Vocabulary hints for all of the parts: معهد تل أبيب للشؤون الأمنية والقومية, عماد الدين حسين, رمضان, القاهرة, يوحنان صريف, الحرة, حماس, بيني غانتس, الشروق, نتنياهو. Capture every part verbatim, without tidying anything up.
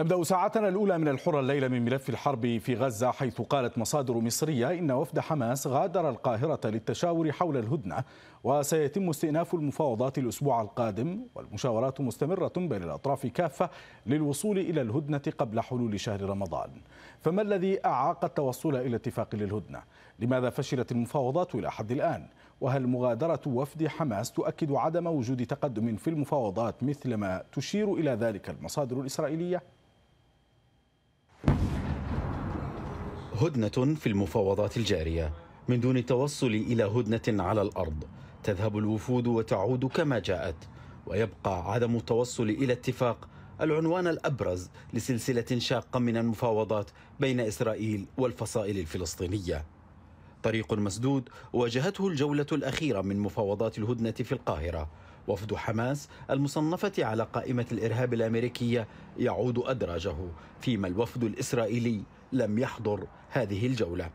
نبدأ ساعتنا الأولى من الحرة الليلة من ملف الحرب في غزة، حيث قالت مصادر مصرية إن وفد حماس غادر القاهرة للتشاور حول الهدنة، وسيتم استئناف المفاوضات الأسبوع القادم، والمشاورات مستمرة بين الأطراف كافة للوصول إلى الهدنة قبل حلول شهر رمضان. فما الذي أعاق التوصل إلى اتفاق للهدنة؟ لماذا فشلت المفاوضات إلى حد الآن؟ وهل مغادرة وفد حماس تؤكد عدم وجود تقدم في المفاوضات مثلما تشير إلى ذلك المصادر الإسرائيلية؟ هدنة في المفاوضات الجارية من دون التوصل إلى هدنة على الأرض، تذهب الوفود وتعود كما جاءت، ويبقى عدم التوصل إلى اتفاق العنوان الأبرز لسلسلة شاقة من المفاوضات بين إسرائيل والفصائل الفلسطينية. طريق مسدود واجهته الجولة الأخيرة من مفاوضات الهدنة في القاهرة. وفد حماس المصنفة على قائمة الإرهاب الأمريكية يعود أدراجه، فيما الوفد الإسرائيلي لم يحضر هذه الجولة.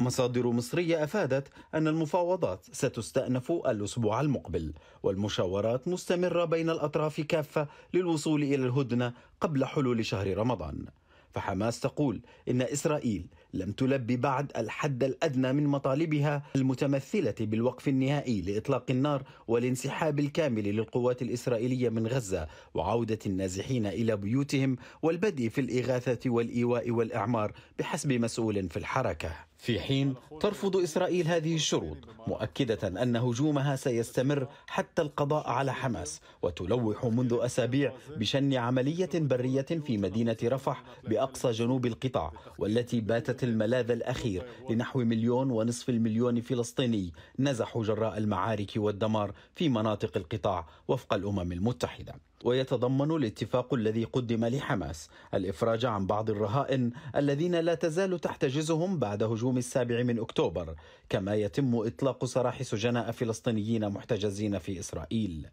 مصادر مصرية أفادت أن المفاوضات ستستأنف الأسبوع المقبل، والمشاورات مستمرة بين الأطراف كافة للوصول إلى الهدنة قبل حلول شهر رمضان. فحماس تقول إن إسرائيل لم تلبي بعد الحد الأدنى من مطالبها المتمثلة بالوقف النهائي لإطلاق النار والانسحاب الكامل للقوات الإسرائيلية من غزة، وعودة النازحين إلى بيوتهم، والبدء في الإغاثة والإيواء والإعمار بحسب مسؤول في الحركة. في حين ترفض إسرائيل هذه الشروط، مؤكدة أن هجومها سيستمر حتى القضاء على حماس، وتلوح منذ أسابيع بشن عملية برية في مدينة رفح بأقصى جنوب القطاع، والتي باتت الملاذ الأخير لنحو مليون ونصف المليون فلسطيني نزحوا جراء المعارك والدمار في مناطق القطاع وفق الأمم المتحدة. ويتضمن الاتفاق الذي قدم لحماس الإفراج عن بعض الرهائن الذين لا تزال تحتجزهم بعد هجوم السابع من أكتوبر، كما يتم إطلاق سراح سجناء فلسطينيين محتجزين في إسرائيل.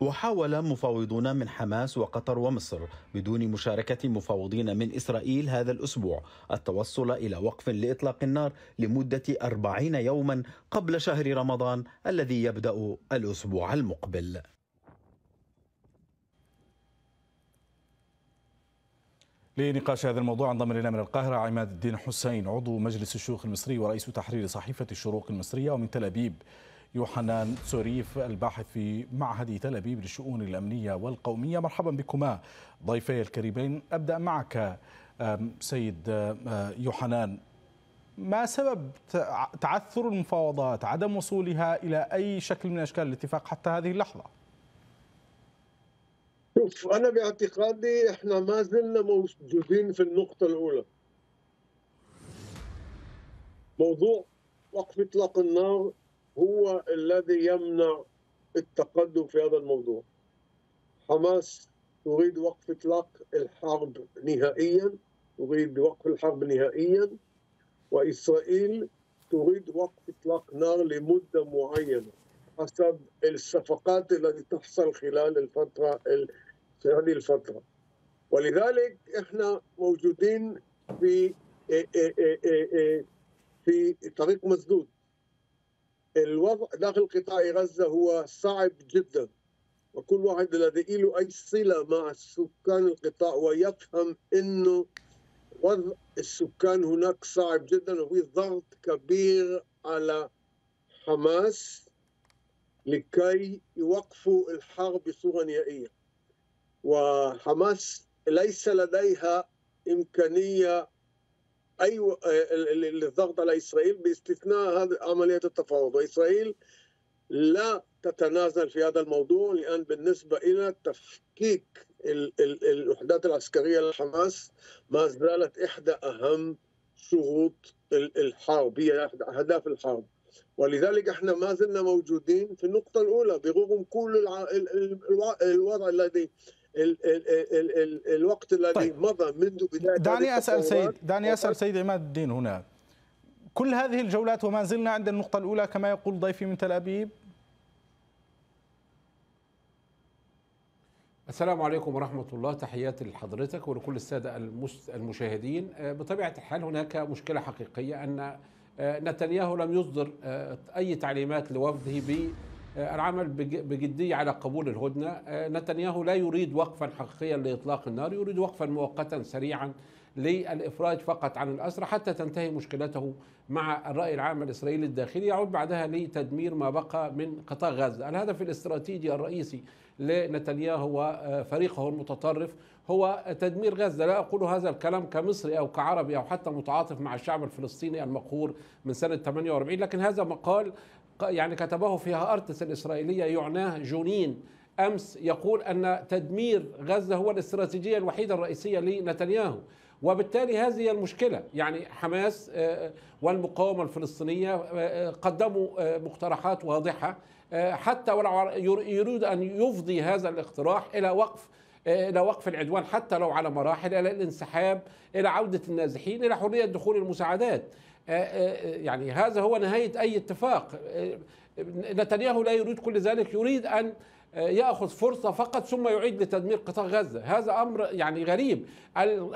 وحاول مفاوضون من حماس وقطر ومصر بدون مشاركة مفاوضين من إسرائيل هذا الأسبوع التوصل إلى وقف لإطلاق النار لمدة أربعين يوما قبل شهر رمضان الذي يبدأ الأسبوع المقبل. لنقاش هذا الموضوع انضم الينا من القاهره عماد الدين حسين، عضو مجلس الشيوخ المصري ورئيس تحرير صحيفه الشروق المصريه، ومن تل ابيب يوحنان صريف الباحث في معهد تل أبيب للشؤون الامنيه والقوميه. مرحبا بكما ضيفي الكريمين. ابدا معك سيد يوحنان، ما سبب تعثر المفاوضات، عدم وصولها الى اي شكل من اشكال الاتفاق حتى هذه اللحظه؟ شوف، أنا باعتقادي إحنا ما زلنا موجودين في النقطة الأولى. موضوع وقف إطلاق النار هو الذي يمنع التقدم في هذا الموضوع. حماس تريد وقف إطلاق الحرب نهائيا، تريد وقف الحرب نهائيا، وإسرائيل تريد وقف إطلاق نار لمدة معينة حسب الصفقات التي تحصل خلال الفترة هذه الفترة، ولذلك احنا موجودين في في طريق مسدود. الوضع داخل قطاع غزة هو صعب جدا، وكل واحد الذي له أي صلة مع سكان القطاع ويفهم إنه وضع السكان هناك صعب جدا، وفي ضغط كبير على حماس لكي يوقفوا الحرب بصورة نهائية. وحماس ليس لديها إمكانية أي للضغط على إسرائيل باستثناء هذه عملية التفاوض، وإسرائيل لا تتنازل في هذا الموضوع، لأن بالنسبة إلى تفكيك الوحدات العسكرية لحماس ما زالت إحدى أهم شروط الحرب، هي إحدى أهداف الحرب. ولذلك احنا ما زلنا موجودين في النقطة الأولى برغم كل الع... الوضع الذي ال... ال... ال... ال... الوقت الذي طيب. مضى منذ بداية. دعني أسأل سيد دعني أسأل سيد عماد الدين هنا، كل هذه الجولات وما زلنا عند النقطة الأولى كما يقول ضيفي من تل أبيب. السلام عليكم ورحمة الله، تحياتي لحضرتك ولكل السادة المس... المشاهدين. بطبيعة الحال هناك مشكلة حقيقية أن نتنياهو لم يصدر أي تعليمات لوفده العمل بجدية على قبول الهدنة. نتنياهو لا يريد وقفا حقيقيا لإطلاق النار، يريد وقفا مؤقتا سريعا للإفراج فقط عن الأسرى حتى تنتهي مشكلته مع الرأي العام الإسرائيلي الداخلي، يعود بعدها لتدمير ما بقى من قطاع غزة. الهدف الاستراتيجي الرئيسي لنتنياهو وفريقه المتطرف هو تدمير غزة. لا أقول هذا الكلام كمصري أو كعربي أو حتى متعاطف مع الشعب الفلسطيني المقهور من سنة ثمانية وأربعين، لكن هذا مقال يعني كتبه فيها أرتس الإسرائيلية يعناه جونين أمس، يقول أن تدمير غزة هو الاستراتيجية الوحيدة الرئيسية لنتنياهو، وبالتالي هذه المشكلة. يعني حماس والمقاومة الفلسطينية قدموا مقترحات واضحة، حتى ولو يريد أن يفضي هذا الاقتراح إلى وقف إلى وقف العدوان، حتى لو على مراحل، إلى الانسحاب، إلى عودة النازحين، إلى حرية دخول المساعدات. يعني هذا هو نهاية أي اتفاق. نتنياهو لا يريد كل ذلك، يريد أن يأخذ فرصة فقط ثم يعيد لتدمير قطاع غزة. هذا أمر يعني غريب.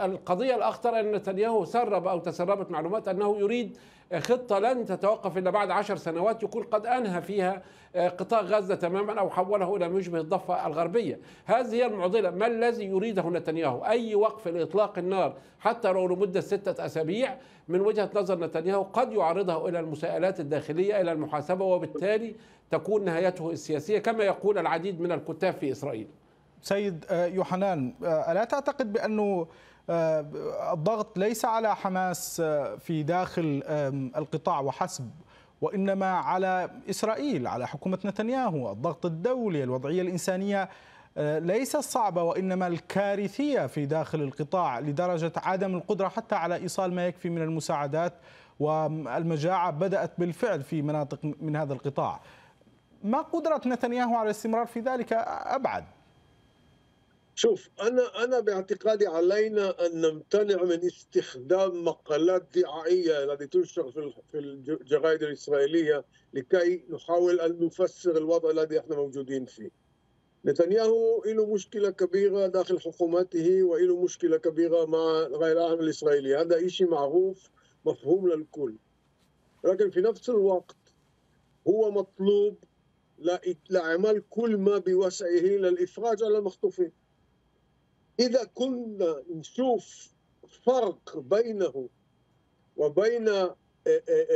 القضية الأخطر أن نتنياهو سرب أو تسربت معلومات أنه يريد خطة لن تتوقف إلا بعد عشر سنوات يكون قد أنهى فيها قطاع غزة تماما أو حوله إلى مشبه الضفة الغربية. هذه هي المعضلة. ما الذي يريده نتنياهو؟ أي وقف لإطلاق النار حتى لو لمدة ستة أسابيع من وجهة نظر نتنياهو قد يعرضه إلى المساءلات الداخلية، إلى المحاسبة، وبالتالي تكون نهايته السياسية كما يقول العديد من الكتاب في إسرائيل. سيد يوحنان، ألا تعتقد بأنه الضغط ليس على حماس في داخل القطاع وحسب، وإنما على إسرائيل، على حكومة نتنياهو، الضغط الدولي، الوضعية الإنسانية ليس الصعبة وإنما الكارثية في داخل القطاع، لدرجة عدم القدرة حتى على إيصال ما يكفي من المساعدات، والمجاعة بدأت بالفعل في مناطق من هذا القطاع؟ ما قدرة نتنياهو على الاستمرار في ذلك أبعد؟ شوف، أنا أنا باعتقادي علينا أن نمتنع من استخدام مقالات دعائية التي تنشر في الجرائد الإسرائيلية لكي نحاول أن نفسر الوضع الذي احنا موجودين فيه. نتنياهو له مشكلة كبيرة داخل حكومته، وله مشكلة كبيرة مع الرأي العام الإسرائيلي، هذا شيء معروف مفهوم للكل. لكن في نفس الوقت هو مطلوب لعمل كل ما بوسعه للإفراج على المخطوفين. إذا كنا نشوف فرق بينه وبين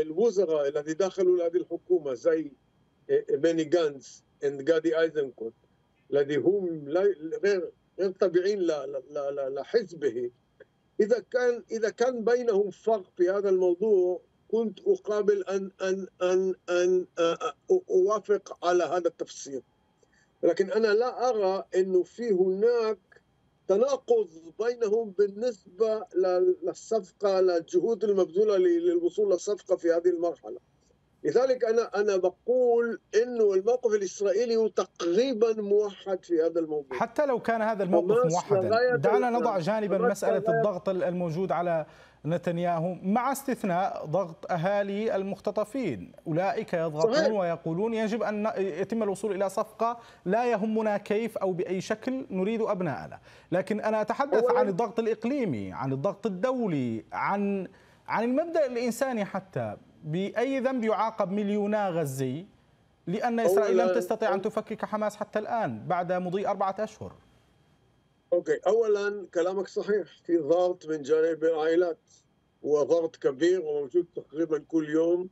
الوزراء الذي دخلوا لهذه الحكومة زي بيني غانتس وغادي أيزنكوت الذي هم غير غير تابعين لحزبه، إذا كان إذا كان بينهم فرق في هذا الموضوع كنت أقابل أن أن أن أن أوافق على هذا التفسير، لكن أنا لا أرى أنه في هناك تناقض بينهم بالنسبة للصفقة، للجهود المبذولة للوصول للصفقة في هذه المرحلة. لذلك أنا أنا بقول إنه الموقف الإسرائيلي هو تقريبا موحد في هذا الموضوع. حتى لو كان هذا الموقف موحدا، دعنا نضع جانبا مسألة الضغط الموجود على نتنياهو، مع استثناء ضغط أهالي المختطفين، أولئك يضغطون ويقولون يجب أن يتم الوصول إلى صفقة، لا يهمنا كيف أو بأي شكل، نريد أبنائنا. لكن أنا أتحدث عن الضغط الإقليمي، عن الضغط الدولي، عن عن المبدأ الإنساني. حتى بأي ذنب يعاقب مليونا غزي لأن إسرائيل لم تستطيع أن تفكك حماس حتى الآن بعد مضي أربعة أشهر؟ اوكي، اولا كلامك صحيح، في ضغط من جانب العائلات، وضغط كبير وموجود تقريبا كل يوم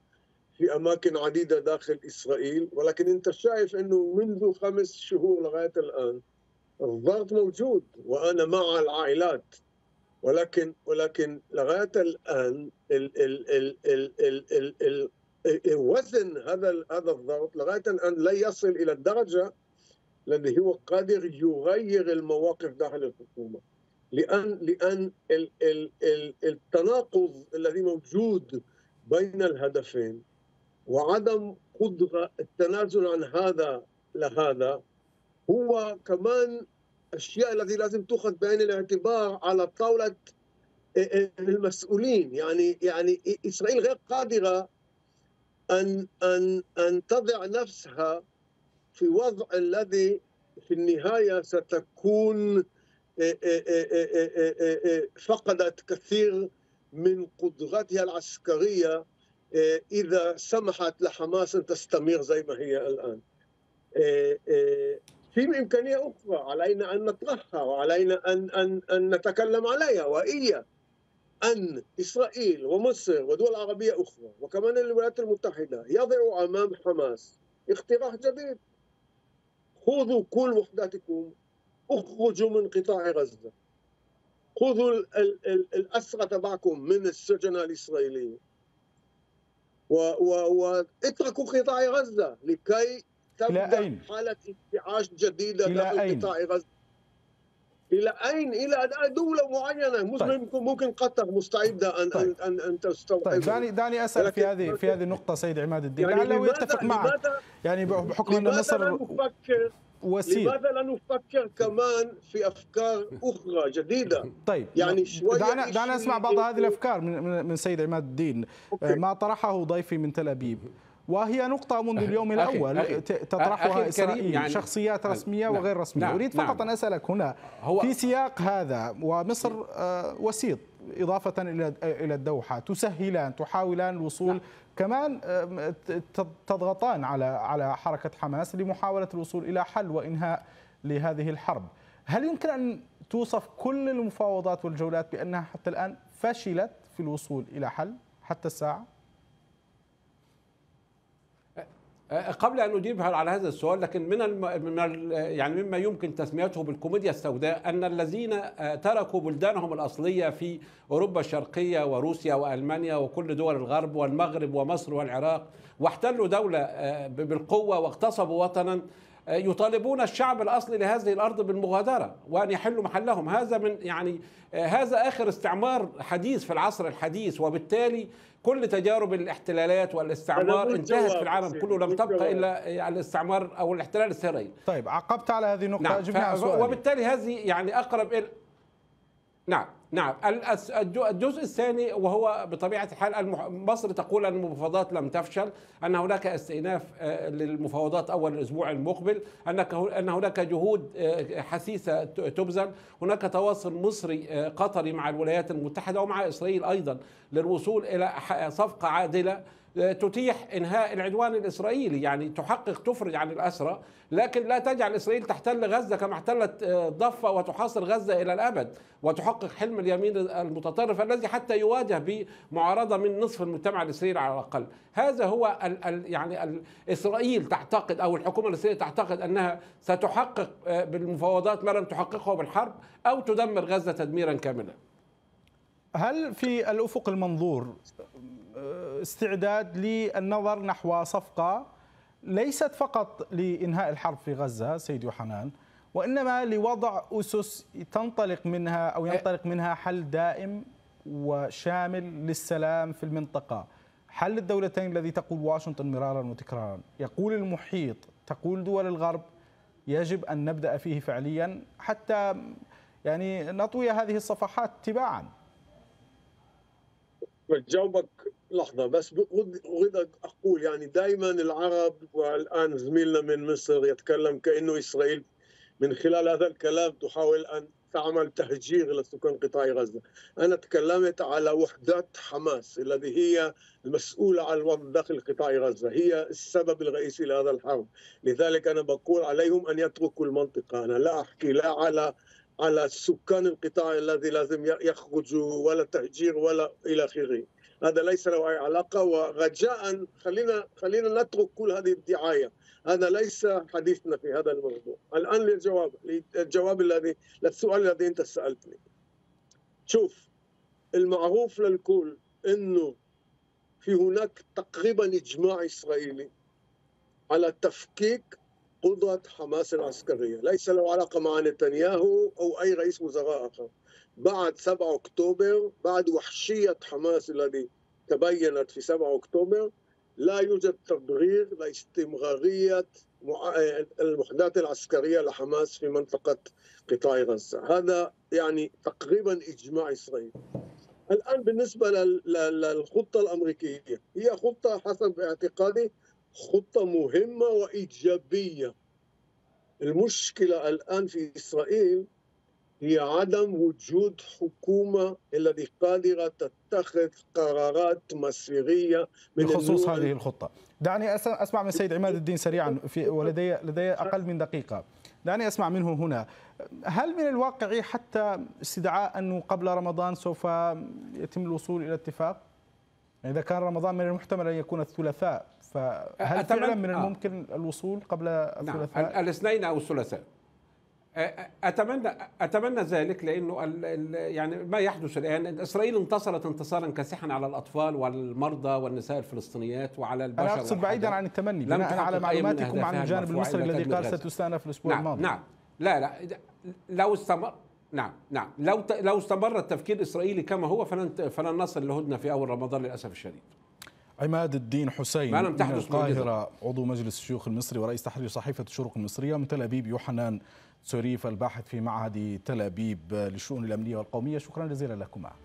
في اماكن عديده داخل اسرائيل، ولكن انت شايف انه منذ خمس شهور لغايه الان الضغط موجود، وانا مع العائلات، ولكن ولكن لغايه الان ال ال ال ال ال ال ال وزن هذا هذا الضغط لغايه الان لا يصل الى الدرجه الذي هو قادر يغير المواقف داخل الحكومة، لأن لأن ال ال ال التناقض الذي موجود بين الهدفين وعدم قدرة التنازل عن هذا لهذا هو كمان أشياء التي لازم تؤخذ بعين الاعتبار على طاولة المسؤولين. يعني يعني إسرائيل غير قادرة أن أن أن تضع نفسها في وضع الذي في النهاية ستكون فقدت كثير من قدراتها العسكرية إذا سمحت لحماس أن تستمر زي ما هي الآن. في إمكانية أخرى علينا أن نطرحها وعلينا أن أن أن نتكلم عليها، وهي أن إسرائيل ومصر ودول عربية أخرى وكمان الولايات المتحدة يضعوا أمام حماس اقتراح جديد: خذوا كل وحداتكم، اخرجوا من قطاع غزة، خذوا الأسرى تبعكم من السجن الإسرائيلي، واتركوا قطاع غزة لكي تبدأ حالة انتعاش جديدة داخل قطاع غزة. إلى أين؟ إلى دولة معينة. طيب. ممكن قطر مستعدة أن طيب. أن أن تستوعب. طيب دعني دعني أسأل في هذه في هذه النقطة سيد عماد الدين، يعني لو يتفق معك، يعني بحكم أن مصر وسيل. لماذا لا نفكر كمان في أفكار أخرى جديدة؟ طيب يعني شوية دعنا دعنا نسمع بعض هذه الأفكار من من سيد عماد الدين، أوكي. ما طرحه ضيفي من تل أبيب، وهي نقطة منذ اليوم الأول أخي. تطرحها أخي إسرائيل، يعني شخصيات رسمية نعم. وغير رسمية. نعم. أريد فقط أن أسألك هنا هو في سياق هذا، ومصر وسيط إضافة إلى إلى الدوحة، تسهلان تحاولان الوصول نعم. كمان تضغطان على على حركة حماس لمحاولة الوصول إلى حل وإنهاء لهذه الحرب. هل يمكن أن توصف كل المفاوضات والجولات بأنها حتى الآن فشلت في الوصول إلى حل حتى الساعة؟ قبل ان اجيب على هذا السؤال، لكن من الم... يعني مما يمكن تسميته بالكوميديا السوداء ان الذين تركوا بلدانهم الاصليه في اوروبا الشرقيه وروسيا والمانيا وكل دول الغرب والمغرب ومصر والعراق واحتلوا دوله بالقوه واغتصبوا وطنا، يطالبون الشعب الاصلي لهذه الارض بالمغادره وان يحلوا محلهم. هذا من يعني هذا اخر استعمار حديث في العصر الحديث، وبالتالي كل تجارب الاحتلالات والاستعمار انتهت في العالم كله، لم تبقى الا الاستعمار او الاحتلال السري. طيب عقبت على هذه النقطه. نعم. جبنا ف... وبالتالي هذه يعني اقرب الى نعم نعم الجزء الثاني، وهو بطبيعه الحال مصر تقول ان المفاوضات لم تفشل، ان هناك استئناف للمفاوضات اول الاسبوع المقبل، ان هناك جهود حثيثه تبذل، هناك تواصل مصري قطري مع الولايات المتحده ومع اسرائيل ايضا للوصول الى صفقه عادله تتيح انهاء العدوان الاسرائيلي، يعني تحقق تفرج عن الاسرى، لكن لا تجعل اسرائيل تحتل غزه كما احتلت ضفه وتحاصر غزه الى الابد، وتحقق حلم اليمين المتطرف الذي حتى يواجه بمعارضه من نصف المجتمع الاسرائيلي على الاقل. هذا هو ال ال يعني ال اسرائيل تعتقد او الحكومه الاسرائيليه تعتقد انها ستحقق بالمفاوضات ما لم تحققه بالحرب، او تدمر غزه تدميرا كاملا. هل في الافق المنظور استعداد للنظر نحو صفقة ليست فقط لإنهاء الحرب في غزة سيد يوحنان، وإنما لوضع أسس تنطلق منها أو ينطلق منها حل دائم وشامل للسلام في المنطقة، حل الدولتين الذي تقول واشنطن مرارا وتكرارا، يقول المحيط، تقول دول الغرب، يجب أن نبدأ فيه فعليا حتى يعني نطوي هذه الصفحات تباعا؟ جاوبك لحظة بس، أريد أقول يعني دائما العرب، والآن زميلنا من مصر يتكلم كأنه إسرائيل من خلال هذا الكلام تحاول أن تعمل تهجير لسكان قطاع غزة. أنا تكلمت على وحدات حماس الذي هي المسؤولة عن الوضع داخل قطاع غزة، هي السبب الرئيسي لهذا الحرب، لذلك أنا بقول عليهم أن يتركوا المنطقة. أنا لا أحكي لا على على سكان القطاع الذي لازم يخرجوا ولا تهجير ولا إلى آخره، هذا ليس له أي علاقة. ورجاء خلينا خلينا نترك كل هذه الدعاية، هذا ليس حديثنا في هذا الموضوع. الآن للجواب للجواب الذي للسؤال الذي أنت سألتني. شوف، المعروف للكل إنه في هناك تقريبا إجماع إسرائيلي على تفكيك قدرة حماس العسكرية، ليس له علاقة مع نتنياهو أو أي رئيس وزراء آخر. بعد سبعة أكتوبر، بعد وحشية حماس الذي تبينت في سبعة أكتوبر، لا يوجد تبرير لاستمرارية الوحدات العسكرية لحماس في منطقة قطاع غزة. هذا يعني تقريبا إجماع إسرائيل. الآن بالنسبة للخطة الأمريكية، هي خطة حسب اعتقادي خطة مهمة وإيجابية. المشكلة الآن في إسرائيل هي عدم وجود حكومة التي قادرة تتخذ قرارات مصيرية بخصوص هذه الخطة. دعني أسمع من السيد عماد الدين سريعا في ولدي لدي أقل من دقيقة. دعني أسمع منه هنا، هل من الواقعي حتى استدعاء أنه قبل رمضان سوف يتم الوصول إلى اتفاق؟ يعني إذا كان رمضان من المحتمل أن يكون الثلاثاء، فهل فعلا من الممكن الوصول قبل الثلاثاء؟ نعم، الاثنين أو الثلاثاء. أتمنى أتمنى ذلك، لأنه يعني ما يحدث الآن، إسرائيل انتصرت انتصارا كاسحا على الأطفال والمرضى والنساء الفلسطينيات وعلى البشر. أنا أقصد بعيدا عن التمني، بناء على معلوماتكم عن الجانب المصري الذي قال ستستأنف الأسبوع نعم الماضي. نعم لا لا لو استمر نعم نعم لو لو استمر التفكير الإسرائيلي كما هو فلن فلن نصل لهدنة في أول رمضان للأسف الشديد. عماد الدين حسين من القاهرة، عضو مجلس الشيوخ المصري ورئيس تحرير صحيفة الشروق المصرية، من تل أبيب يوحنان صريف الباحث في معهد تل أبيب للشؤون الأمنية والقومية، شكرا جزيلا لكما.